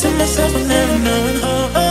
promising myself I'll never know.